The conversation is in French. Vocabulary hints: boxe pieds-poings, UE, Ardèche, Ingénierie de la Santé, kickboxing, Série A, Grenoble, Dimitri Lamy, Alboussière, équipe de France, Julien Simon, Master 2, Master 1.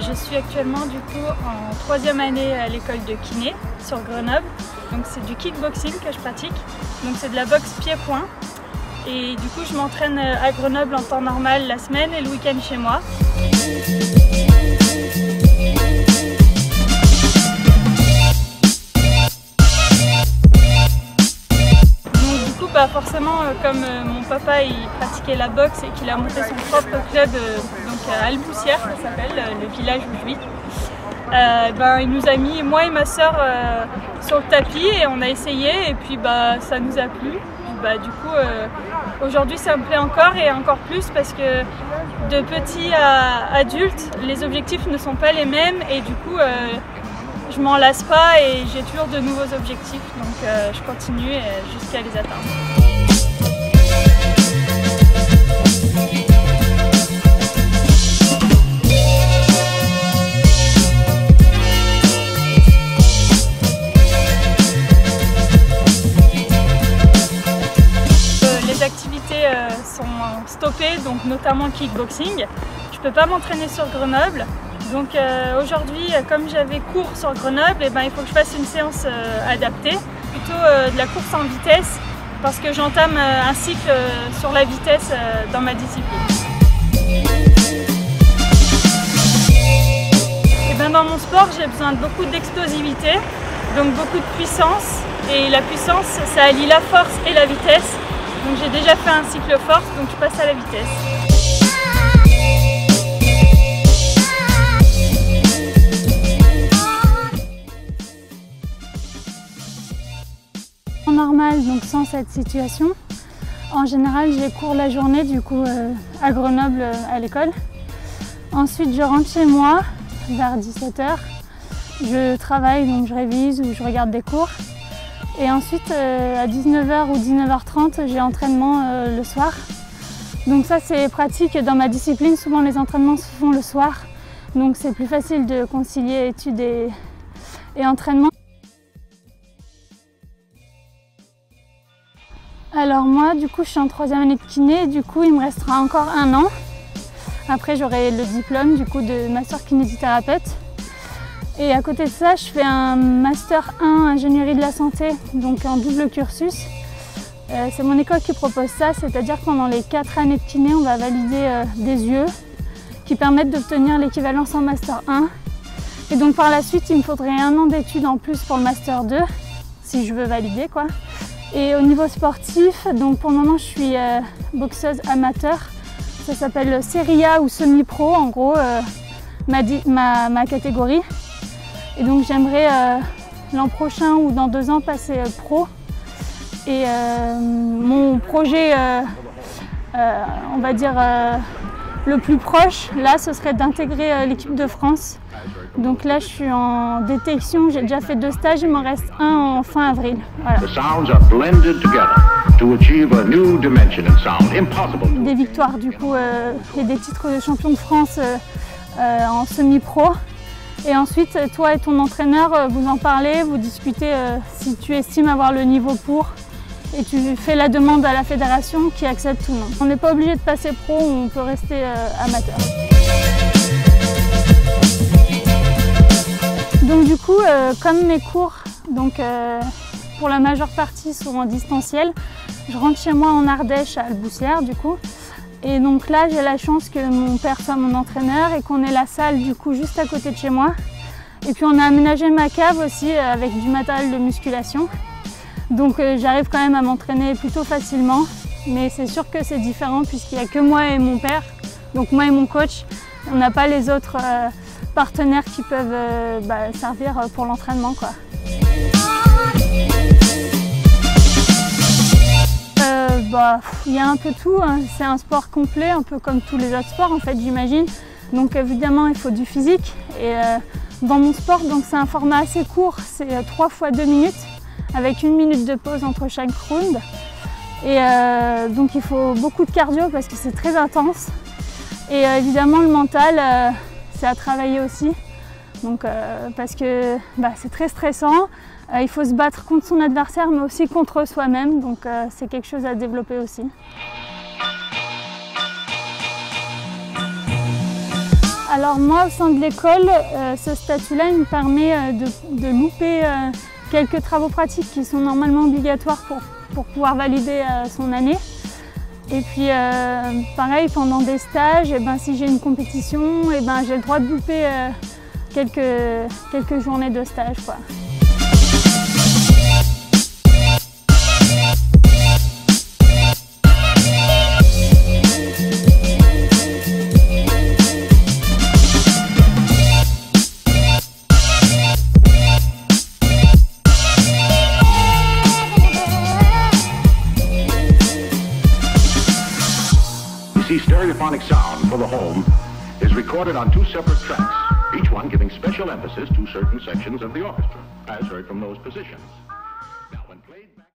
Je suis actuellement du coup en troisième année à l'école de kiné sur Grenoble. Donc c'est du kickboxing que je pratique. Donc c'est de la boxe pied-point. Et du coup je m'entraîne à Grenoble en temps normal la semaine et le week-end chez moi. Forcément, comme mon papa il pratiquait la boxe et qu'il a monté son propre club donc à Alboussière, ça s'appelle, le village où je vis, il nous a mis, moi et ma soeur, sur le tapis et on a essayé et puis ça nous a plu. Du coup, aujourd'hui ça me plaît encore et encore plus parce que de petit à adulte, les objectifs ne sont pas les mêmes et du coup, je m'en lasse pas et j'ai toujours de nouveaux objectifs, donc je continue jusqu'à les atteindre. Les activités sont stoppées, donc notamment le kickboxing. Je peux pas m'entraîner sur Grenoble. Donc aujourd'hui, comme j'avais cours sur Grenoble, il faut que je fasse une séance adaptée, plutôt de la course en vitesse, parce que j'entame un cycle sur la vitesse dans ma discipline. Et dans mon sport, j'ai besoin de beaucoup d'explosivité, donc beaucoup de puissance. Et la puissance, ça allie la force et la vitesse. Donc j'ai déjà fait un cycle force, donc je passe à la vitesse. Normal, donc sans cette situation. En général, j'ai cours la journée du coup à Grenoble à l'école. Ensuite, je rentre chez moi vers 17 h. Je travaille, donc je révise ou je regarde des cours. Et ensuite, à 19 h ou 19 h 30, j'ai entraînement le soir. Donc ça, c'est pratique dans ma discipline. Souvent, les entraînements se font le soir. Donc c'est plus facile de concilier études et entraînement. Alors moi, du coup, je suis en troisième année de kiné, du coup, il me restera encore un an. Après, j'aurai le diplôme, du coup, de master kinésithérapeute. Et à côté de ça, je fais un master 1, ingénierie de la santé, donc en double cursus. C'est mon école qui propose ça, c'est-à-dire que pendant les 4 années de kiné, on va valider des UE qui permettent d'obtenir l'équivalence en master 1. Et donc, par la suite, il me faudrait un an d'études en plus pour le master 2, si je veux valider, quoi. Et au niveau sportif, donc pour le moment je suis boxeuse amateur, ça s'appelle Série A ou semi-pro, en gros ma catégorie. Et donc j'aimerais l'an prochain ou dans 2 ans passer pro. Et mon projet, on va dire le plus proche, là ce serait d'intégrer l'équipe de France. Donc là, je suis en détection, j'ai déjà fait 2 stages, il m'en reste un en fin avril. Voilà. Des victoires du coup et des titres de champion de France en semi-pro. Et ensuite, toi et ton entraîneur, vous en parlez, vous discutez si tu estimes avoir le niveau pour. Et tu fais la demande à la fédération qui accepte tout le monde. On n'est pas obligé de passer pro, on peut rester amateur. Donc du coup, comme mes cours, donc, pour la majeure partie, sont en distanciel, je rentre chez moi en Ardèche, à Alboussière du coup. Et donc là, j'ai la chance que mon père soit mon entraîneur et qu'on ait la salle du coup juste à côté de chez moi. Et puis on a aménagé ma cave aussi avec du matériel de musculation. Donc j'arrive quand même à m'entraîner plutôt facilement. Mais c'est sûr que c'est différent puisqu'il n'y a que moi et mon père, donc moi et mon coach. On n'a pas les autres partenaires qui peuvent servir pour l'entraînement, quoi. Il y a un peu tout, hein. C'est un sport complet, un peu comme tous les autres sports en fait, j'imagine. Donc évidemment, il faut du physique. Et dans mon sport, donc c'est un format assez court, c'est 3 fois 2 minutes, avec 1 minute de pause entre chaque round. Et donc il faut beaucoup de cardio parce que c'est très intense. Et évidemment, le mental, c'est à travailler aussi. Donc, parce que c'est très stressant. Il faut se battre contre son adversaire, mais aussi contre soi-même. Donc, c'est quelque chose à développer aussi. Alors moi, au sein de l'école, ce statut-là me permet de louper quelques travaux pratiques qui sont normalement obligatoires pour pouvoir valider son année. Et puis pareil, pendant des stages, eh ben, si j'ai une compétition, eh ben, j'ai le droit de louper quelques journées de stage, quoi. Stereophonic sound for the home is recorded on two separate tracks, each one giving special emphasis to certain sections of the orchestra, as heard from those positions.